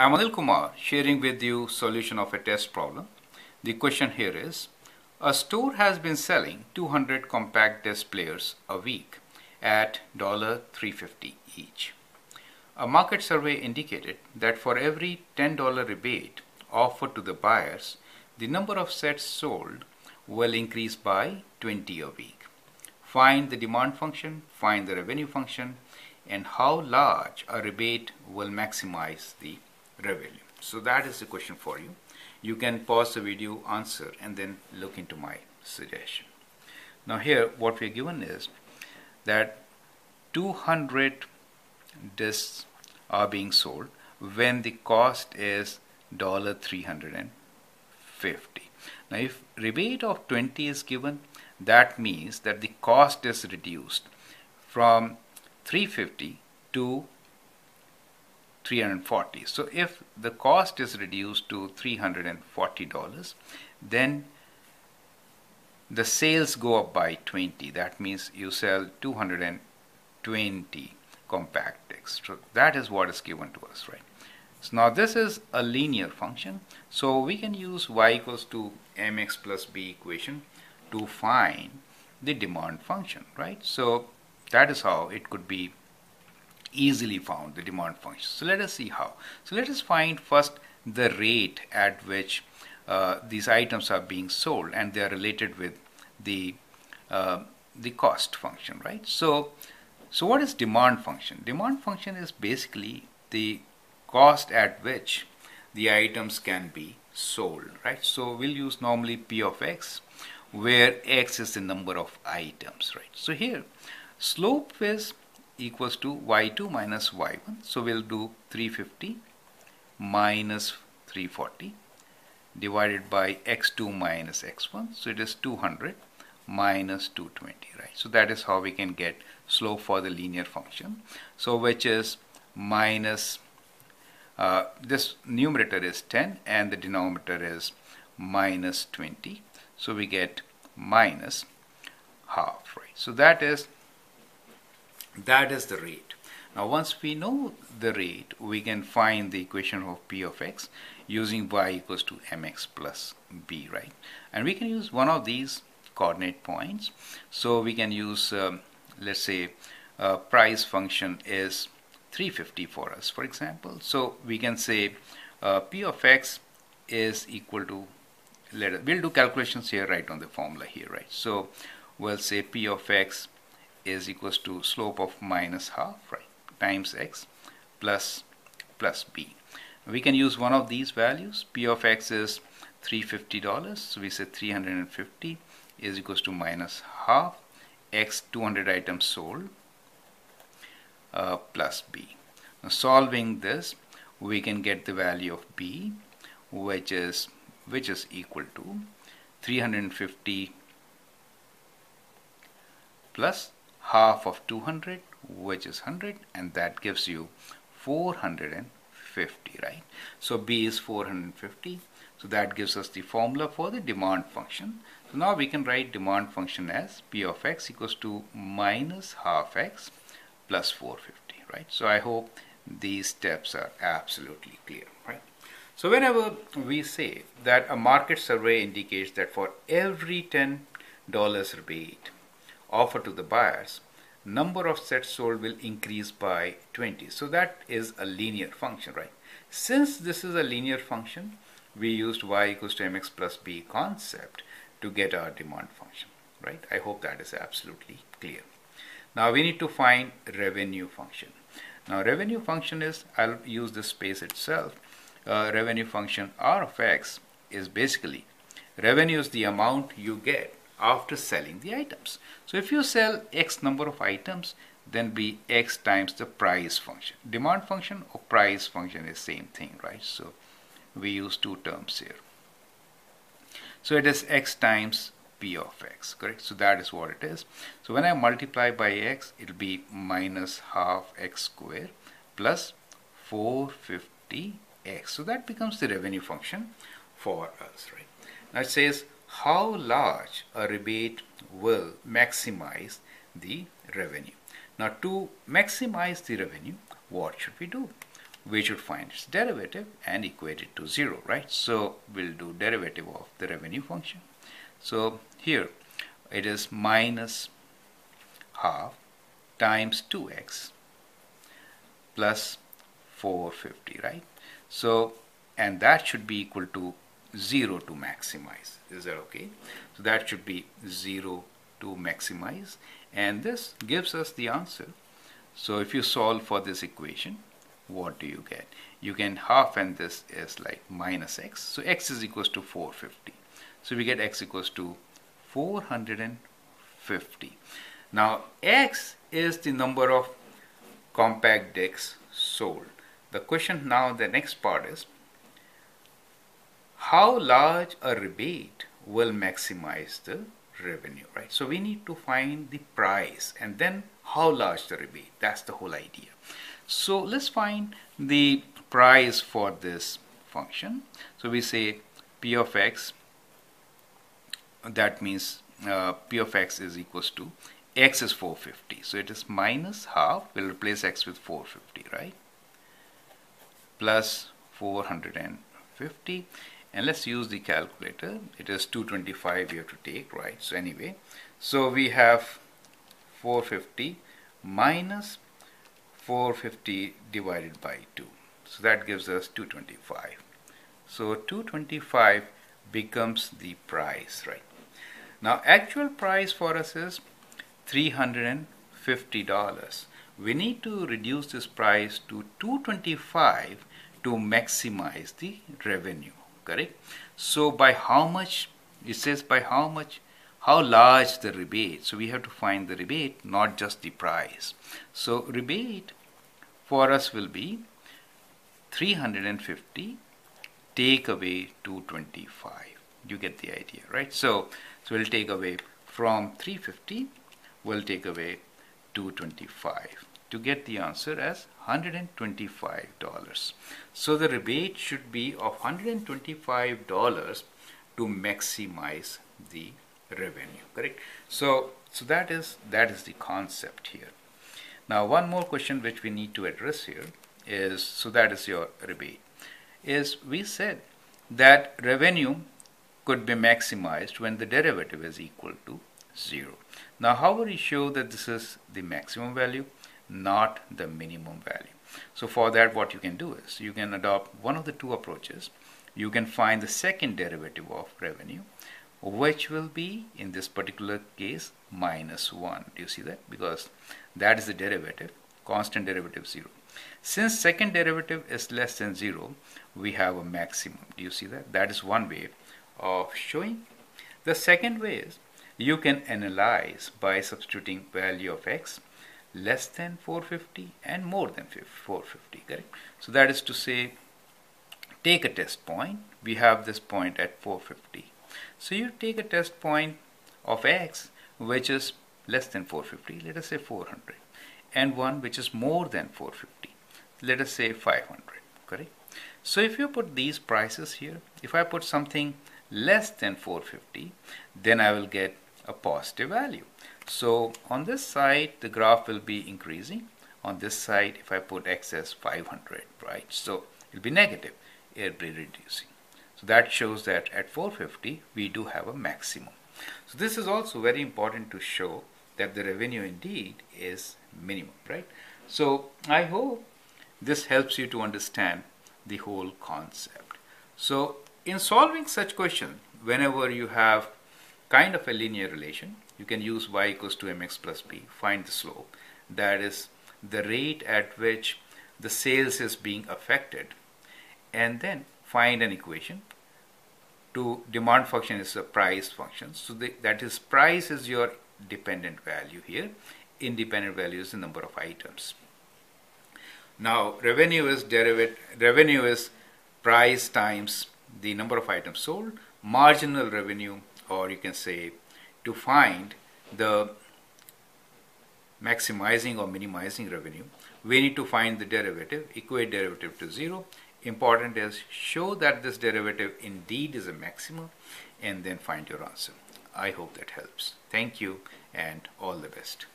I'm Anil Kumar, sharing with you solution of a test problem. The question here is, a store has been selling 200 compact disc players a week at $3.50 each. A market survey indicated that for every $10 rebate offered to the buyers, the number of sets sold will increase by 20 a week. Find the demand function, find the revenue function, and how large a rebate will maximize the revenue. So that is the question for you. You can pause the video, answer, and then look into my suggestion. Now here what we are given is that 200 discs are being sold when the cost is $350. Now if rebate of 20 is given, that means that the cost is reduced from $350 to $340. So if the cost is reduced to $340, then the sales go up by 20. That means you sell 220 compact discs. So that is what is given to us, right? So now this is a linear function, so we can use y = mx + b equation to find the demand function, right? So that is how it could be easily found, the demand function. So let us see how. So let us find first the rate at which these items are being sold, and they are related with the cost function, right? So what is demand function? Demand function is basically the cost at which the items can be sold, right? So we'll use normally P of X, where X is the number of items, right? So here slope is equals to y2 minus y1. So we'll do 350 minus 340 divided by x2 minus x1. So it is 200 minus 220, right? So that is how we can get slope for the linear function. So which is minus, this numerator is 10 and the denominator is minus 20. So we get minus half, right? So that is the rate. Now once we know the rate, we can find the equation of P of X using y = mx + b, right? And we can use one of these coordinate points. So we can use let's say price function is 350 for us, for example. So we can say P of X is equal to, we'll do calculations here right on the formula here, right? So we'll say P of X is equals to slope of minus half, right, times X plus B. We can use one of these values. P of X is $350, so we say 350 is equals to minus half X 200 items sold plus B. Now solving this, we can get the value of B, which is equal to 350 plus half of 200, which is 100, and that gives you 450, right? So B is 450. So that gives us the formula for the demand function. So now we can write demand function as P of X equals to minus half X plus 450, right? So I hope these steps are absolutely clear, right? So whenever we say that a market survey indicates that for every $10 rebate offer to the buyers, number of sets sold will increase by 20. So that is a linear function, right? Since this is a linear function, we used y = mx + b concept to get our demand function, right? I hope that is absolutely clear. Now we need to find revenue function. Now revenue function is, I'll use this space itself. Revenue function R of X is basically, revenue is the amount you get after selling the items. So if you sell X number of items, then be X times the price function. Demand function or price function is same thing, right? So we use two terms here. So it is X times P of X, correct? So that is what it is. So when I multiply by X, it will be minus half X square plus 450x. So that becomes the revenue function for us, right? Now it says, how large a rebate will maximize the revenue. Now to maximize the revenue, what should we do? we should find its derivative and equate it to 0, right? So we'll do derivative of the revenue function. So here it is minus half times 2x plus 450, right? So, and that should be equal to 0 to maximize. Is that okay? So that should be 0 to maximize, and this gives us the answer. So if you solve for this equation, what do you get? You can half, and this is like minus x. So x is equals to 450. So we get x equals to 450. Now x is the number of compact discs sold. The question now, the next part is, how large a rebate will maximize the revenue, right? So we need to find the price and then how large the rebate. That's the whole idea. So let's find the price for this function. So we say p of x, that means p of x is equals to, x is 450, so it is minus half, we'll replace x with 450, right, plus 450, and let's use the calculator. It is 225 you have to take, right? So anyway, so we have 450 minus 450 divided by 2, so that gives us 225. So 225 becomes the price, right? Now actual price for us is $350. We need to reduce this price to 225 to maximize the revenue, correct? So by how much? It says by how much, how large the rebate. So we have to find the rebate, not just the price. So rebate for us will be 350 take away 225. You get the idea, right? So we'll take away from 350, we'll take away 225 to get the answer as $125. So the rebate should be of $125 to maximize the revenue, correct? So that is the concept here. Now one more question which we need to address here is, so that is your rebate, is we said that revenue could be maximized when the derivative is equal to 0. Now how will we show that this is the maximum value, not the minimum value? So for that, what you can do is you can adopt one of the two approaches. You can find the second derivative of revenue, which will be in this particular case -1. Do you see that? Because that is the derivative, constant derivative 0. Since second derivative is less than 0, we have a maximum. Do you see that? That is one way of showing. The second way is you can analyze by substituting value of x less than 450 and more than 450, correct? So that is to say, take a test point. We have this point at 450. So you take a test point of x which is less than 450, let us say 400, and one which is more than 450, let us say 500, correct? So if you put these prices here, if I put something less than 450, then I will get a positive value. So on this side the graph will be increasing. On this side, if I put x as 500, right, so it'll be negative, it'll be reducing. So that shows that at 450 we do have a maximum. So this is also very important to show that the revenue indeed is minimum, right? So I hope this helps you to understand the whole concept. So in solving such question, whenever you have kind of a linear relation, you can use y equals to mx plus b, find the slope, that is the rate at which the sales is being affected, and then find an equation to demand function is a price function. So that is, price is your dependent value here, independent value is the number of items. Now revenue is price times the number of items sold, marginal revenue, or you can say to find the maximizing or minimizing revenue, we need to find the derivative, equate derivative to 0. Important is show that this derivative indeed is a maximum, and then find your answer. I hope that helps. Thank you and all the best.